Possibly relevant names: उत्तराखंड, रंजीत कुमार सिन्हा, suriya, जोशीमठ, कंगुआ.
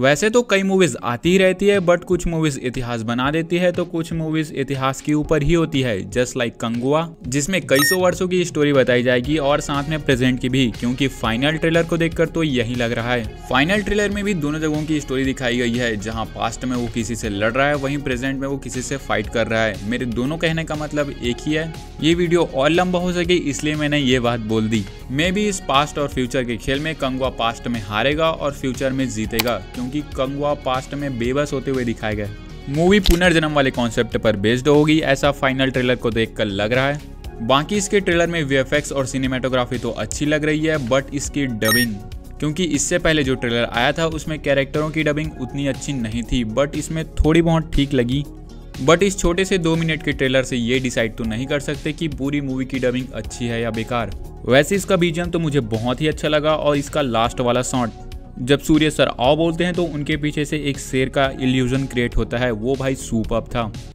वैसे तो कई मूवीज़ आती ही रहती है, बट कुछ मूवीज़ इतिहास बना देती है तो कुछ मूवीज़ इतिहास के ऊपर ही होती है। जस्ट लाइक कंगुआ, जिसमें कई सौ वर्षों की स्टोरी बताई जाएगी और साथ में प्रेजेंट की भी, क्योंकि फाइनल ट्रेलर को देखकर तो यही लग रहा है। फाइनल ट्रेलर में भी दोनों जगहों की स्टोरी दिखाई गई है, जहाँ पास्ट में वो किसी से लड़ रहा है, वहीं प्रेजेंट में वो किसी से फाइट कर रहा है। मेरे दोनों कहने का मतलब एक ही है। ये वीडियो और लंबा हो सके इसलिए मैंने ये बात बोल दी। मे बी इस पास्ट और फ्यूचर के खेल में कंगुआ पास्ट में हारेगा और फ्यूचर में जीतेगा, क्योंकि कंगुआ पास्ट में बेबस होते हुए दिखाया गया। मूवी पुनर्जन्म वाले कॉन्सेप्ट पर बेस्ड होगी, ऐसा फाइनल ट्रेलर को देखकर लग रहा है। बाकी इसके ट्रेलर में वीएफएक्स और सिनेमेटोग्राफी तो अच्छी लग रही है, बट इसकी डबिंग, क्योंकि इससे पहले जो ट्रेलर आया था उसमें कैरेक्टरों की डबिंग उतनी अच्छी नहीं थी, बट इसमें थोड़ी बहुत ठीक लगी। बट इस छोटे से 2 मिनट के ट्रेलर से ये डिसाइड तो नहीं कर सकते कि पूरी मूवी की डबिंग अच्छी है या बेकार। वैसे इसका बीजीएम तो मुझे बहुत ही अच्छा लगा, और इसका लास्ट वाला शॉट जब सूर्य सर आओ बोलते हैं तो उनके पीछे से एक शेर का इल्यूजन क्रिएट होता है, वो भाई सुपर्ब था।